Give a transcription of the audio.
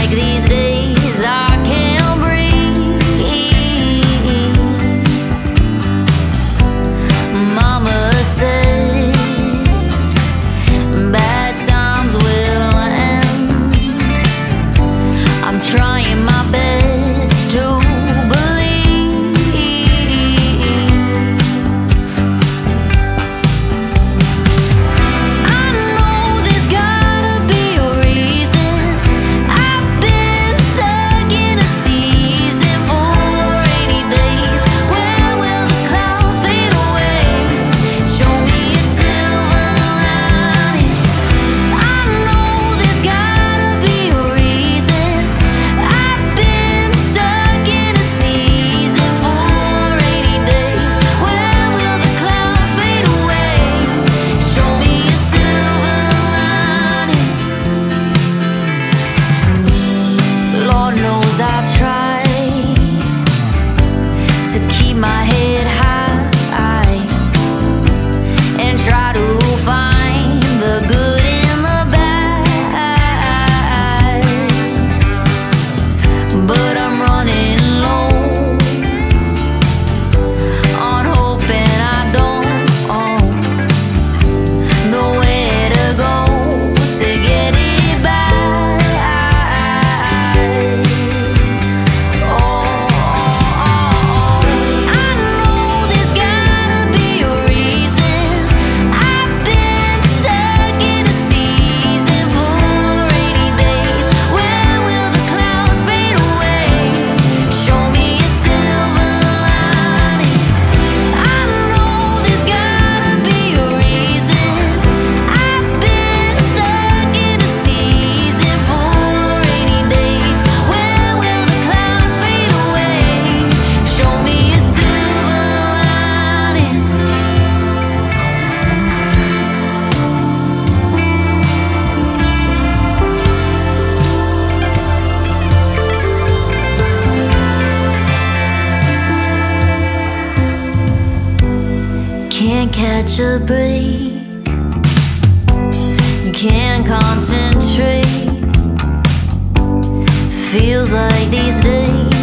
like these days I can't breathe. Mama said bad times will end. I'm trying my best to my head high and try to find the good in the bad, but I'm running low on hope and I don't know where to go to get it back. Can't catch a break, can't concentrate. Feels like these days